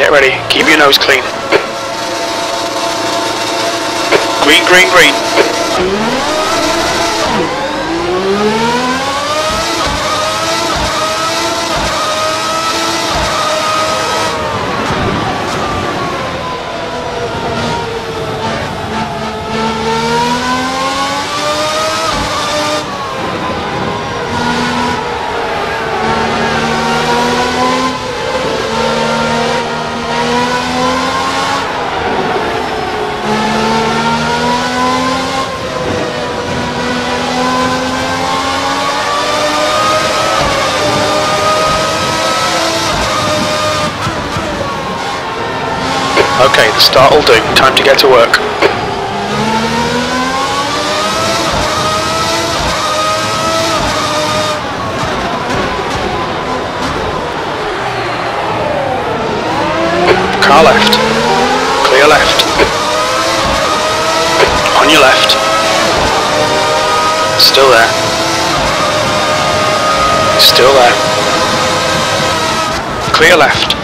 Get ready, keep your nose clean. Green, green, green. Okay, the start will do. Time to get to work. Car left. Clear left. On your left. Still there. Still there. Clear left.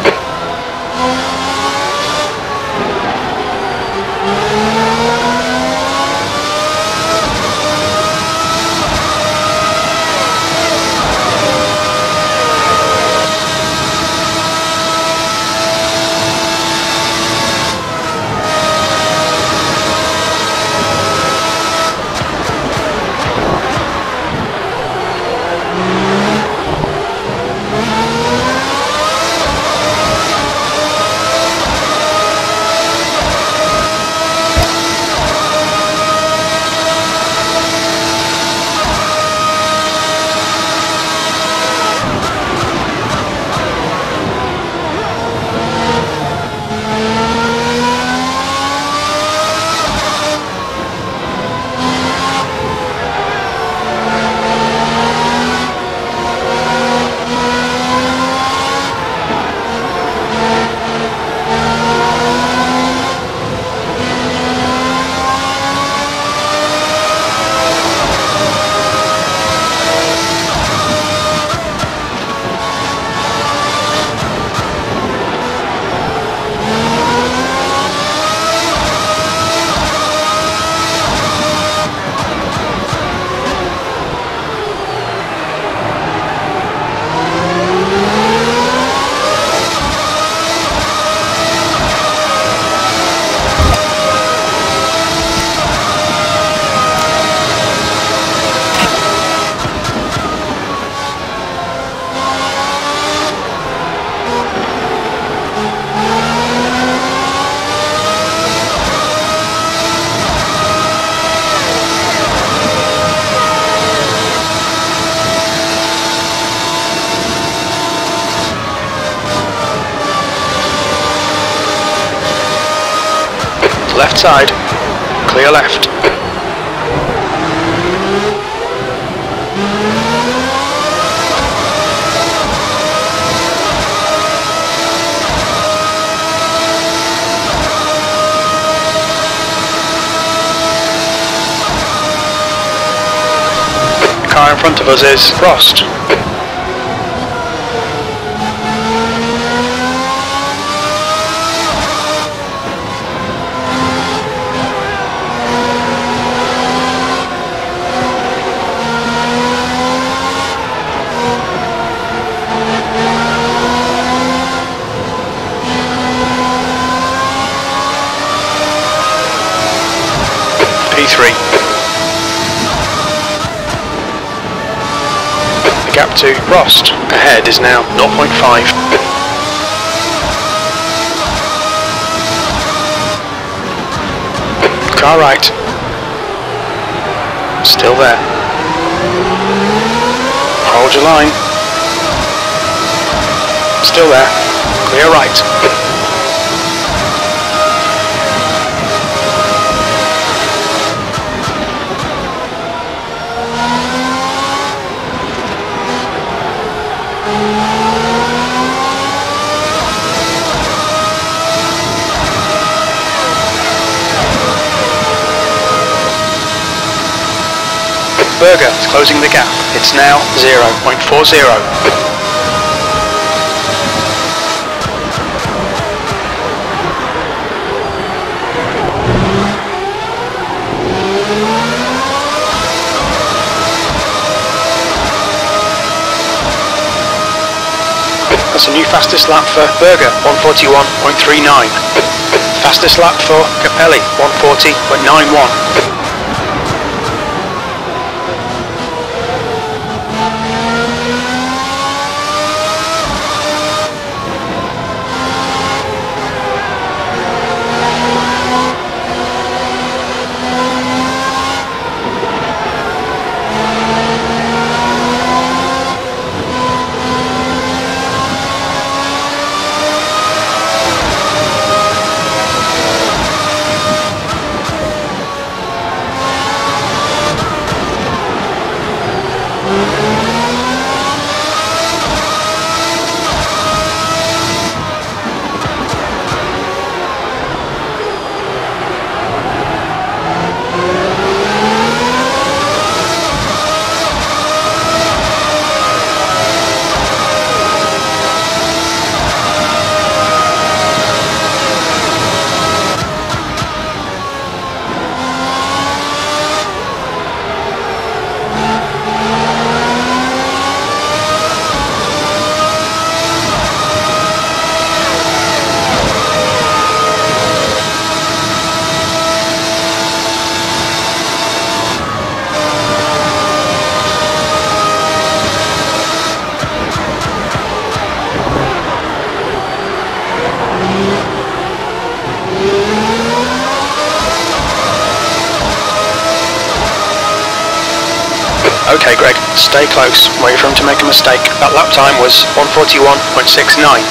Left side, clear left. The car in front of us is Prost. P3. The gap to Prost ahead is now 0.5. Car right. Still there. Hold your line. Still there. Clear right. Berger is closing the gap. It's now 0.40. That's a new fastest lap for Berger, 141.39. Fastest lap for Capelli, 140.91. Okay Greg, stay close, wait for him to make a mistake. That lap time was 141.69.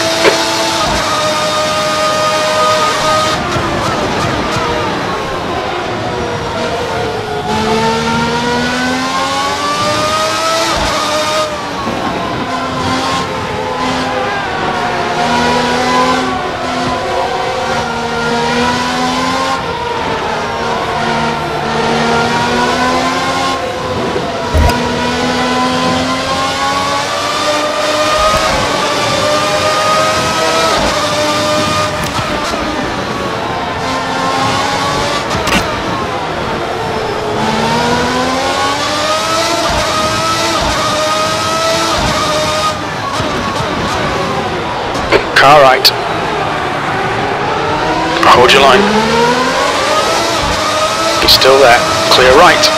All right. Hold your line. He's still there. Clear right.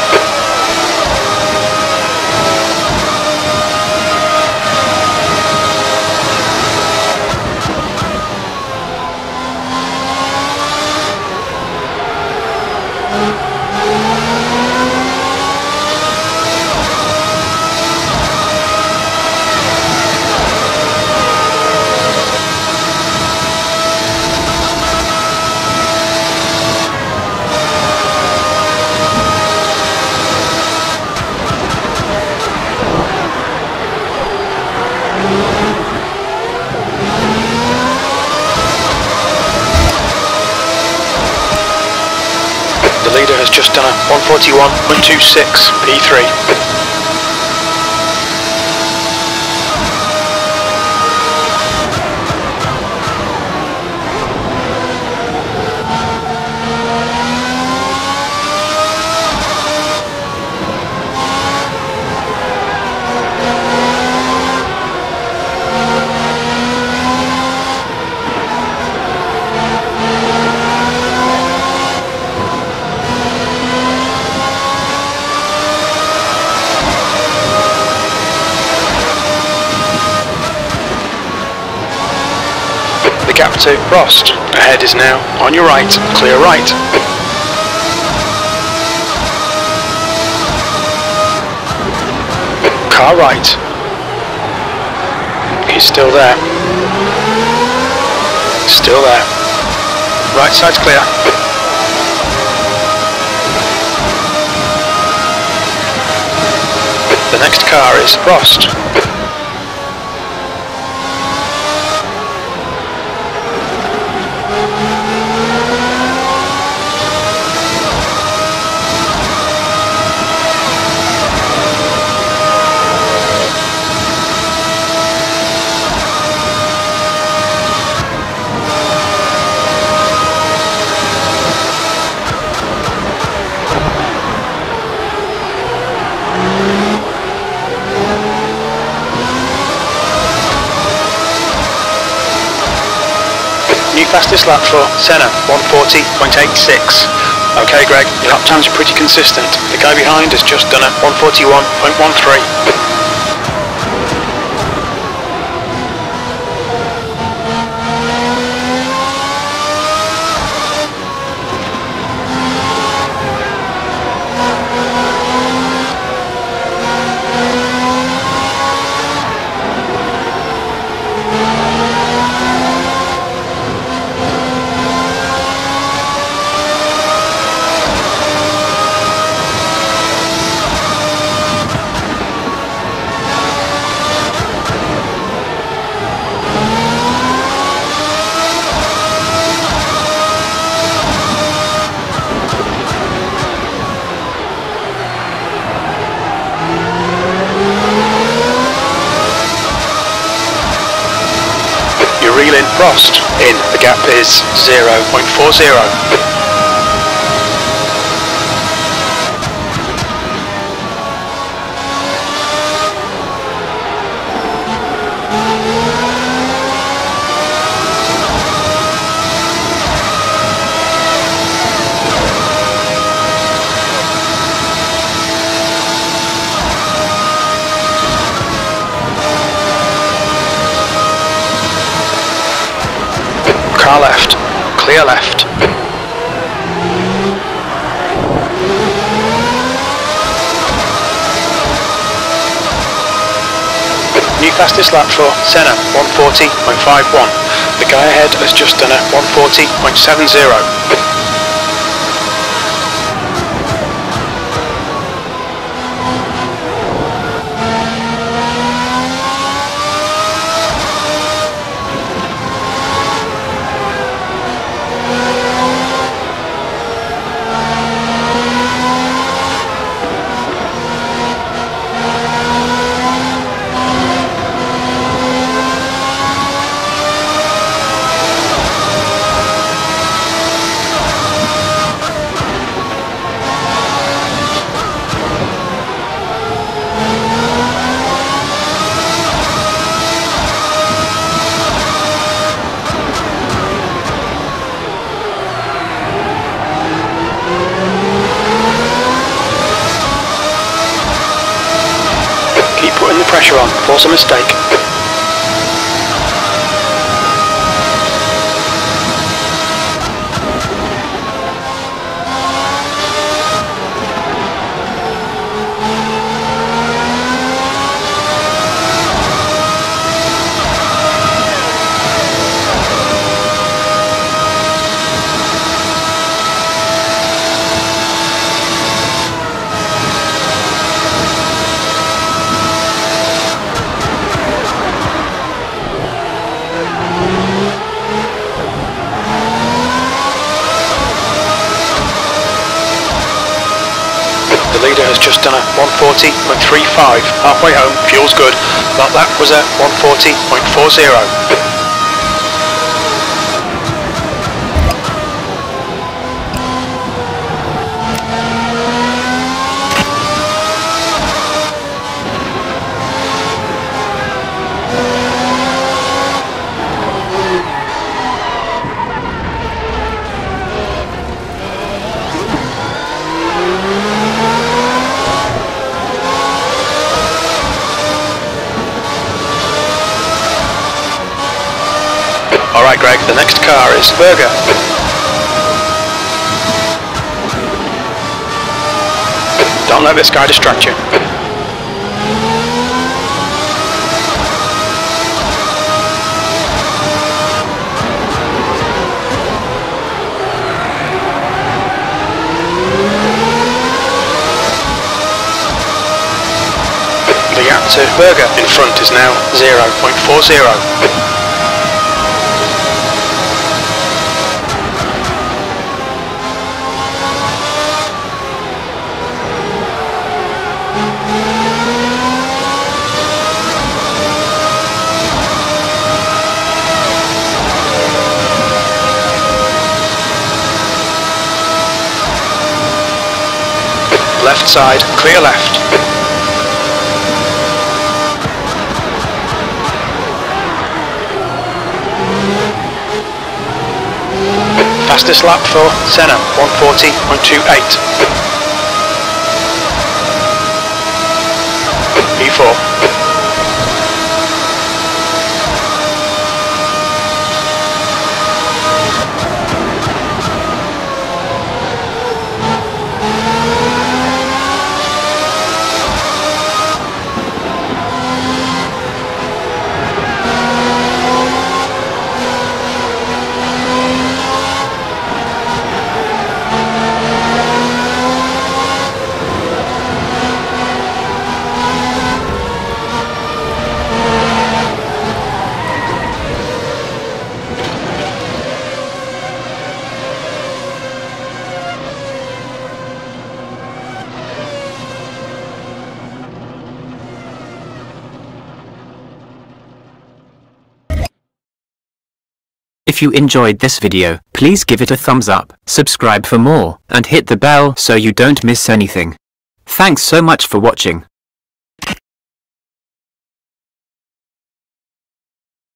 The leader has just done a 141.26 P3. Gap to Prost. Ahead is now on your right, clear right. Car right. He's still there. Still there. Right side's clear. The next car is Prost. New fastest lap for Senna, 140.86. Okay Greg, your lap times are pretty consistent. The guy behind has just done a 141.13. Reel in Prost, in, the gap is 0.40. Car left, clear left. New fastest lap for Senna, 140.51. The guy ahead has just done a 140.70. Putting the pressure on, force a mistake. The leader has just done a 140.35, halfway home, fuel's good, but that was a 140.40. Alright Greg, the next car is Berger. Don't let this guy distract you. The gap to Berger in front is now 0.40. Left side, clear left. fastest lap for Senna, 1:40.128. P4. If you enjoyed this video, please give it a thumbs up, subscribe for more, and hit the bell so you don't miss anything. Thanks so much for watching.